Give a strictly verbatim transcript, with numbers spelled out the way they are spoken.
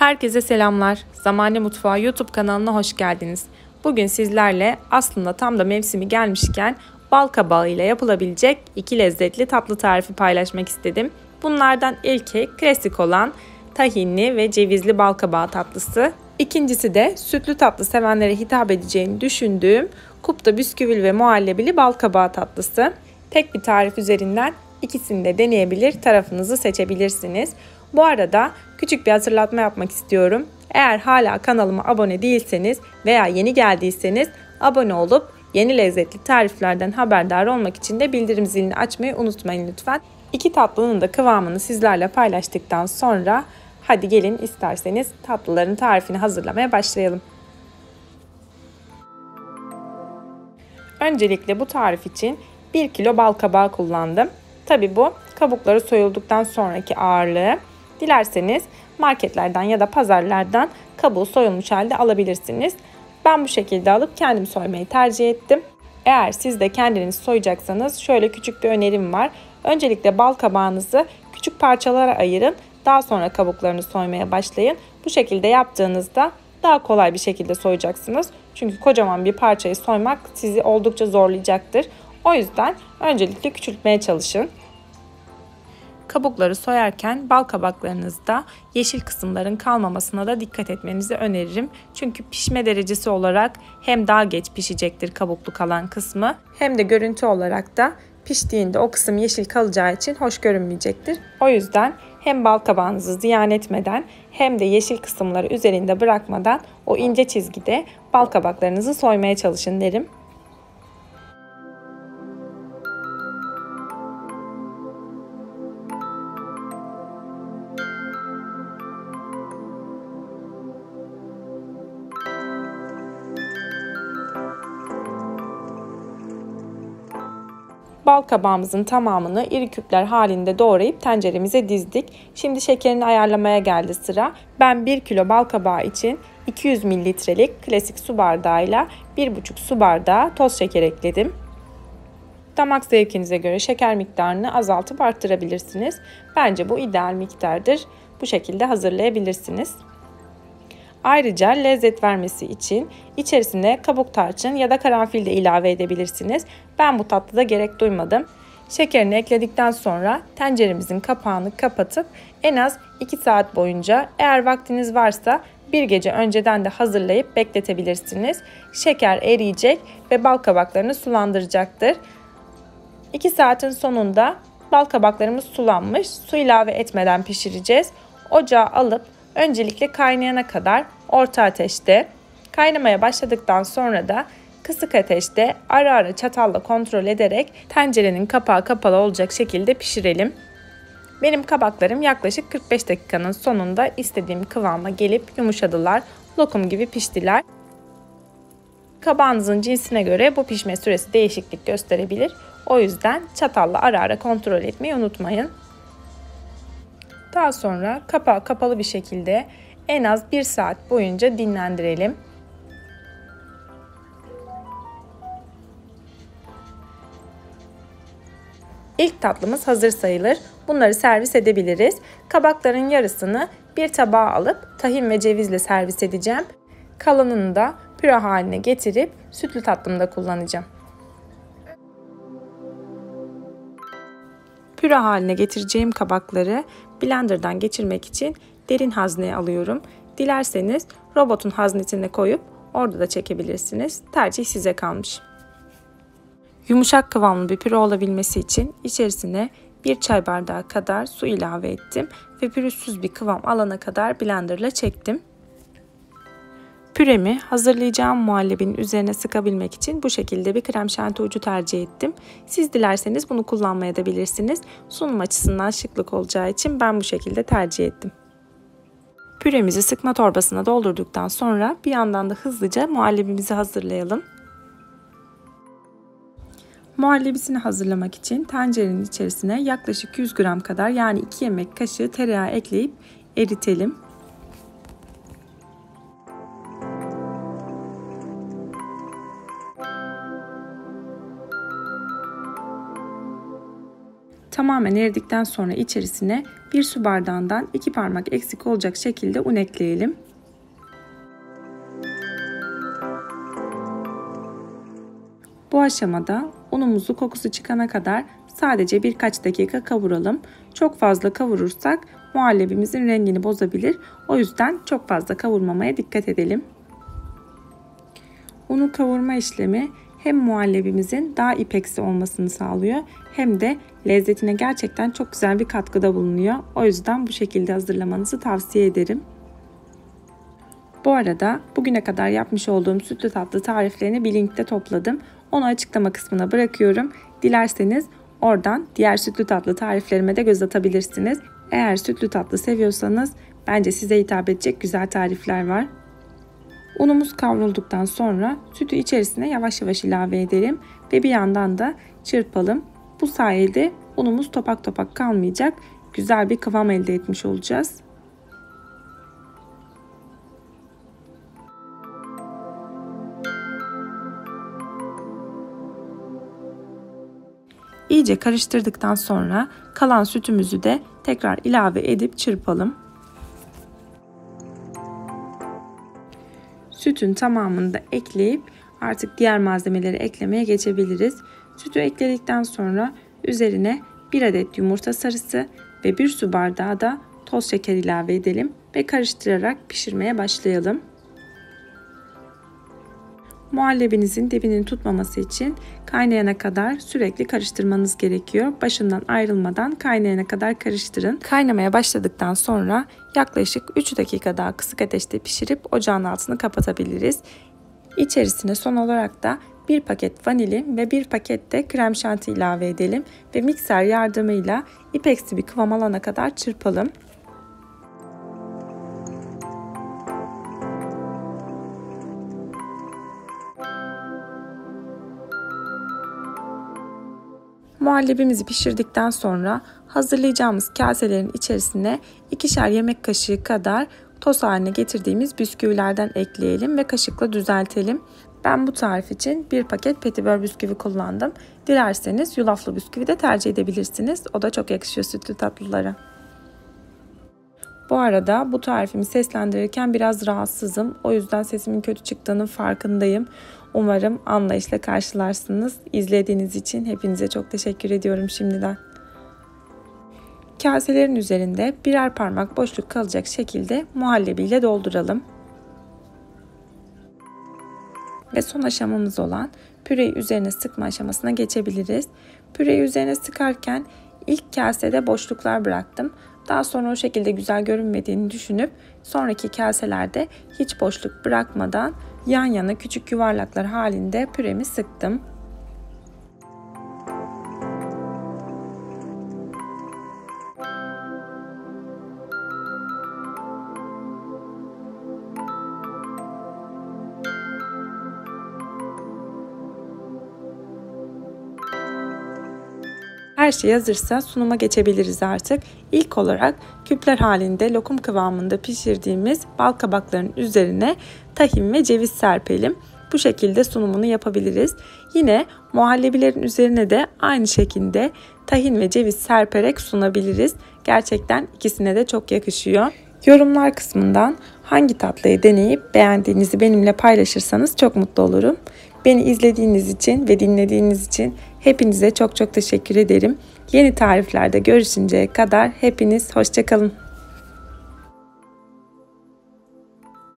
Herkese selamlar. Zamane Mutfağı YouTube kanalına hoş geldiniz. Bugün sizlerle aslında tam da mevsimi gelmişken bal kabağı ile yapılabilecek iki lezzetli tatlı tarifi paylaşmak istedim. Bunlardan ilki klasik olan tahinli ve cevizli bal kabağı tatlısı. İkincisi de sütlü tatlı sevenlere hitap edeceğini düşündüğüm kupta bisküvili ve muhallebili bal kabağı tatlısı. Tek bir tarif üzerinden ikisini de deneyebilir, tarafınızı seçebilirsiniz. Bu arada küçük bir hatırlatma yapmak istiyorum. Eğer hala kanalıma abone değilseniz veya yeni geldiyseniz abone olup yeni lezzetli tariflerden haberdar olmak için de bildirim zilini açmayı unutmayın lütfen. İki tatlının da kıvamını sizlerle paylaştıktan sonra hadi gelin isterseniz tatlıların tarifini hazırlamaya başlayalım. Öncelikle bu tarif için bir kilo bal kabağı kullandım. Tabi bu kabukları soyulduktan sonraki ağırlığı. Dilerseniz marketlerden ya da pazarlardan kabuğu soyulmuş halde alabilirsiniz. Ben bu şekilde alıp kendim soymayı tercih ettim. Eğer siz de kendiniz soyacaksanız şöyle küçük bir önerim var. Öncelikle bal kabağınızı küçük parçalara ayırın. Daha sonra kabuklarını soymaya başlayın. Bu şekilde yaptığınızda daha kolay bir şekilde soyacaksınız. Çünkü kocaman bir parçayı soymak sizi oldukça zorlayacaktır. O yüzden öncelikle küçültmeye çalışın. Kabukları soyarken bal kabaklarınızda yeşil kısımların kalmamasına da dikkat etmenizi öneririm. Çünkü pişme derecesi olarak hem daha geç pişecektir kabuklu kalan kısmı, hem de görüntü olarak da piştiğinde o kısım yeşil kalacağı için hoş görünmeyecektir. O yüzden hem bal kabağınızı ziyan etmeden hem de yeşil kısımları üzerinde bırakmadan o ince çizgide bal kabaklarınızı soymaya çalışın derim. Bal kabağımızın tamamını iri küpler halinde doğrayıp tenceremize dizdik. Şimdi şekerini ayarlamaya geldi sıra. Ben bir kilo bal kabağı için iki yüz mililitrelik klasik su bardağıyla bir buçuk su bardağı toz şeker ekledim. Damak zevkinize göre şeker miktarını azaltıp arttırabilirsiniz. Bence bu ideal miktardır. Bu şekilde hazırlayabilirsiniz. Ayrıca lezzet vermesi için içerisine kabuk tarçın ya da karanfil de ilave edebilirsiniz. Ben bu tatlıda gerek duymadım. Şekerini ekledikten sonra tenceremizin kapağını kapatıp en az iki saat boyunca, eğer vaktiniz varsa bir gece önceden de hazırlayıp bekletebilirsiniz. Şeker eriyecek ve bal kabaklarını sulandıracaktır. iki saatin sonunda bal kabaklarımız sulanmış. Su ilave etmeden pişireceğiz. Ocağa alıp öncelikle kaynayana kadar orta ateşte, kaynamaya başladıktan sonra da kısık ateşte ara ara çatalla kontrol ederek tencerenin kapağı kapalı olacak şekilde pişirelim. Benim kabaklarım yaklaşık kırk beş dakikanın sonunda istediğim kıvama gelip yumuşadılar, lokum gibi piştiler. Kabağınızın cinsine göre bu pişme süresi değişiklik gösterebilir. O yüzden çatalla ara ara kontrol etmeyi unutmayın. Daha sonra kapağı kapalı bir şekilde en az bir saat boyunca dinlendirelim. İlk tatlımız hazır sayılır. Bunları servis edebiliriz. Kabakların yarısını bir tabağa alıp tahin ve cevizle servis edeceğim. Kalanını da püre haline getirip sütlü tatlımda kullanacağım. Püre haline getireceğim kabakları blenderdan geçirmek için derin hazneye alıyorum. Dilerseniz robotun haznesine koyup orada da çekebilirsiniz. Tercih size kalmış. Yumuşak kıvamlı bir püre olabilmesi için içerisine bir çay bardağı kadar su ilave ettim ve pürüzsüz bir kıvam alana kadar blenderla çektim. Püremi hazırlayacağım muhallebinin üzerine sıkabilmek için bu şekilde bir krem şanti ucu tercih ettim. Siz dilerseniz bunu kullanmaya da bilirsiniz. Sunum açısından şıklık olacağı için ben bu şekilde tercih ettim. Püremizi sıkma torbasına doldurduktan sonra bir yandan da hızlıca muhallebimizi hazırlayalım. Muhallebisini hazırlamak için tencerenin içerisine yaklaşık yüz gram kadar, yani iki yemek kaşığı tereyağı ekleyip eritelim. Tamamen eridikten sonra içerisine bir su bardağından iki parmak eksik olacak şekilde un ekleyelim. Bu aşamada unumuzu kokusu çıkana kadar sadece birkaç dakika kavuralım. Çok fazla kavurursak muhallebimizin rengini bozabilir. O yüzden çok fazla kavurmamaya dikkat edelim. Unu kavurma işlemi hem muhallebimizin daha ipeksi olmasını sağlıyor hem de lezzetine gerçekten çok güzel bir katkıda bulunuyor. O yüzden bu şekilde hazırlamanızı tavsiye ederim. Bu arada bugüne kadar yapmış olduğum sütlü tatlı tariflerini bir linkte topladım. Onu açıklama kısmına bırakıyorum. Dilerseniz oradan diğer sütlü tatlı tariflerime de göz atabilirsiniz. Eğer sütlü tatlı seviyorsanız bence size hitap edecek güzel tarifler var. Unumuz kavrulduktan sonra sütü içerisine yavaş yavaş ilave edelim ve bir yandan da çırpalım. Bu sayede unumuz topak topak kalmayacak, güzel bir kıvam elde etmiş olacağız. İyice karıştırdıktan sonra kalan sütümüzü de tekrar ilave edip çırpalım. Sütün tamamını da ekleyip artık diğer malzemeleri eklemeye geçebiliriz. Sütü ekledikten sonra üzerine bir adet yumurta sarısı ve bir su bardağı da toz şeker ilave edelim ve karıştırarak pişirmeye başlayalım. Muhallebinizin dibinin tutmaması için kaynayana kadar sürekli karıştırmanız gerekiyor. Başından ayrılmadan kaynayana kadar karıştırın. Kaynamaya başladıktan sonra yaklaşık üç dakika daha kısık ateşte pişirip ocağın altını kapatabiliriz. İçerisine son olarak da bir paket vanilin ve bir paket de krem şanti ilave edelim ve mikser yardımıyla ipeksi bir kıvam alana kadar çırpalım. Muhallebimizi pişirdikten sonra hazırlayacağımız kaselerin içerisine ikişer yemek kaşığı kadar toz haline getirdiğimiz bisküvilerden ekleyelim ve kaşıkla düzeltelim. Ben bu tarif için bir paket petibör bisküvi kullandım. Dilerseniz yulaflı bisküvi de tercih edebilirsiniz. O da çok yakışıyor sütlü tatlılara. Bu arada bu tarifimi seslendirirken biraz rahatsızım. O yüzden sesimin kötü çıktığının farkındayım. Umarım anlayışla karşılarsınız. İzlediğiniz için hepinize çok teşekkür ediyorum şimdiden. Kaselerin üzerinde birer parmak boşluk kalacak şekilde muhallebiyle dolduralım. Ve son aşamamız olan püreyi üzerine sıkma aşamasına geçebiliriz. Püreyi üzerine sıkarken ilk kasede boşluklar bıraktım. Daha sonra o şekilde güzel görünmediğini düşünüp sonraki kaselerde hiç boşluk bırakmadan yan yana küçük yuvarlaklar halinde püremi sıktım. Her şey hazırsa sunuma geçebiliriz artık. İlk olarak küpler halinde lokum kıvamında pişirdiğimiz bal kabakların üzerine tahin ve ceviz serpelim. Bu şekilde sunumunu yapabiliriz. Yine muhallebilerin üzerine de aynı şekilde tahin ve ceviz serperek sunabiliriz. Gerçekten ikisine de çok yakışıyor. Yorumlar kısmından hangi tatlıyı deneyip beğendiğinizi benimle paylaşırsanız çok mutlu olurum. Beni izlediğiniz için ve dinlediğiniz için hepinize çok çok teşekkür ederim. Yeni tariflerde görüşünceye kadar hepiniz hoşça kalın.